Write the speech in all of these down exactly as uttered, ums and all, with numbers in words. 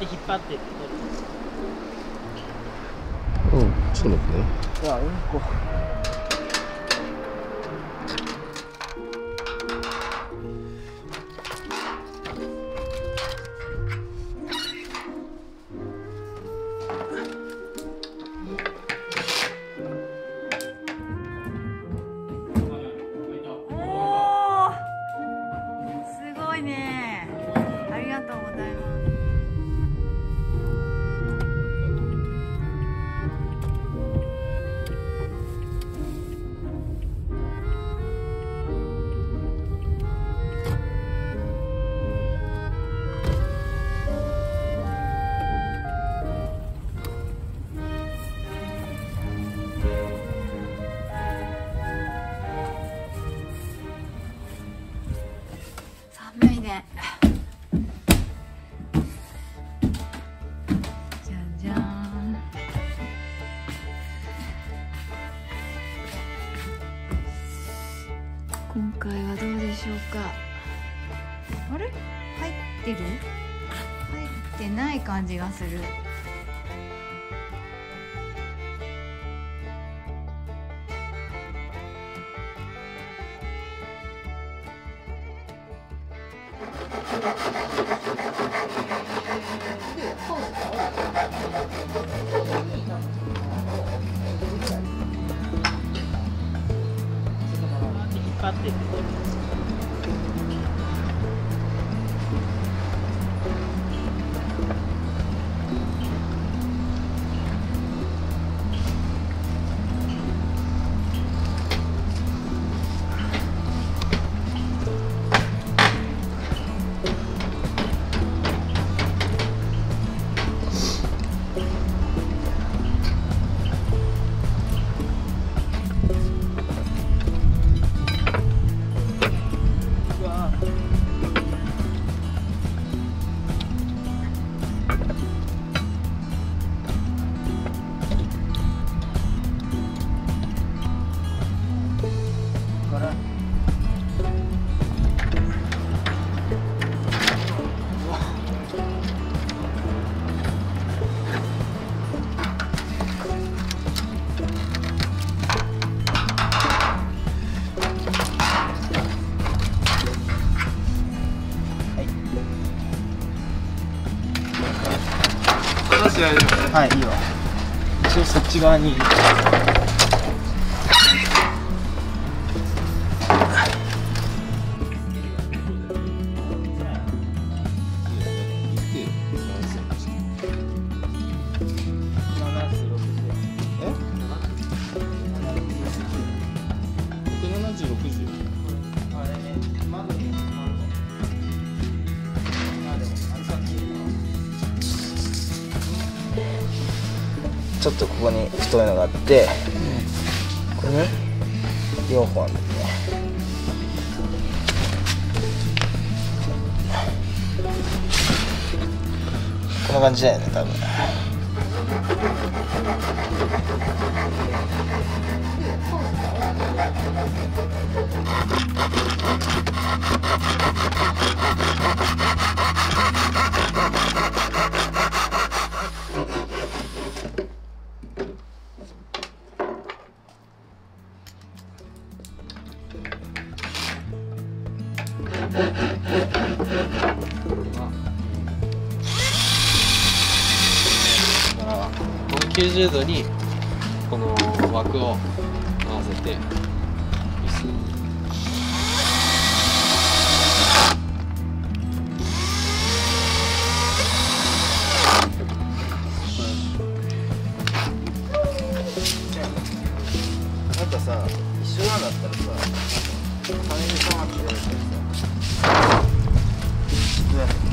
って引っ張ってってこと。うん、ちょっと待ってね。じゃあうんこ感じがする。はい、いいわ。一応そっち側に。ちょっとここに太いのがあって、うん、これねよんほんあるんですね。こんな感じだよね多分。きゅうじゅうどにこの枠を合わせてなんかさ、一緒なんだったらさ金にさまってやるからさどうやって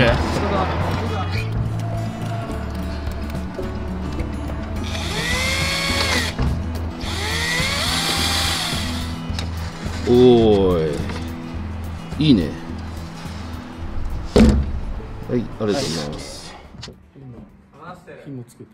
вообще? Ой.いいね。はい、ありがとうございます。火もつけて。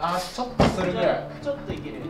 あー、ちょっとするぐらい。ちょっといける。